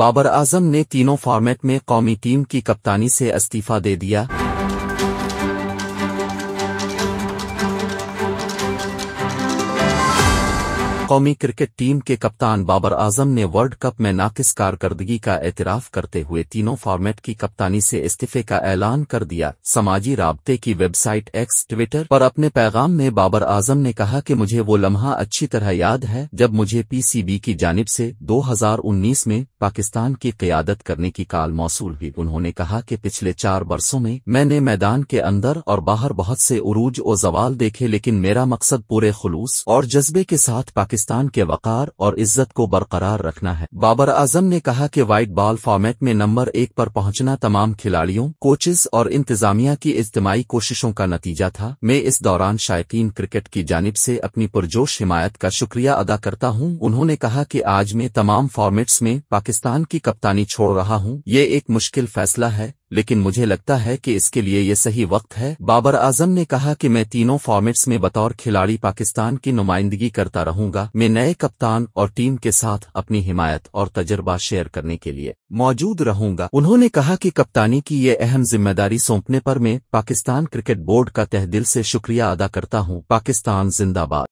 बाबर आजम ने तीनों फॉर्मेट में कौमी टीम की कप्तानी से इस्तीफा दे दिया। कौमी क्रिकेट टीम के कप्तान बाबर आजम ने वर्ल्ड कप में नाकिस कारकर्दगी का एतराफ़ करते हुए तीनों फॉर्मेट की कप्तानी से इस्तीफे का ऐलान कर दिया। समाजी राब्ते की वेबसाइट एक्स ट्विटर पर अपने पैगाम में बाबर आजम ने कहा कि मुझे वो लम्हा अच्छी तरह याद है जब मुझे पीसीबी की जानिब से 2019 में पाकिस्तान की क़ियादत करने की काल मौसूल हुई। उन्होंने कहा कि पिछले 4 बरसों में मैंने मैदान के अंदर और बाहर बहुत से उरूज और ज़वाल देखे, लेकिन मेरा मकसद पूरे खुलूस और जज्बे के साथ पाकिस्तान के वक़ार और इज्जत को बरकरार रखना है। बाबर आजम ने कहा कि वाइट बॉल फॉर्मेट में नंबर 1 पर पहुंचना तमाम खिलाड़ियों, कोचेस और इंतजामिया की इज्तिमाई कोशिशों का नतीजा था। मैं इस दौरान शायकीन क्रिकेट की जानिब से अपनी पुरजोश हिमायत का शुक्रिया अदा करता हूं। उन्होंने कहा कि आज मैं तमाम फॉर्मेट्स में पाकिस्तान की कप्तानी छोड़ रहा हूं। ये एक मुश्किल फैसला है, लेकिन मुझे लगता है कि इसके लिए ये सही वक्त है। बाबर आजम ने कहा कि मैं तीनों फॉर्मेट्स में बतौर खिलाड़ी पाकिस्तान की नुमाइंदगी करता रहूंगा। मैं नए कप्तान और टीम के साथ अपनी हिमायत और तजुर्बा शेयर करने के लिए मौजूद रहूंगा। उन्होंने कहा कि कप्तानी की ये अहम जिम्मेदारी सौंपने पर मैं पाकिस्तान क्रिकेट बोर्ड का तहे दिल से शुक्रिया अदा करता हूँ। पाकिस्तान जिंदाबाद।